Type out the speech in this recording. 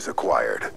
resources acquired.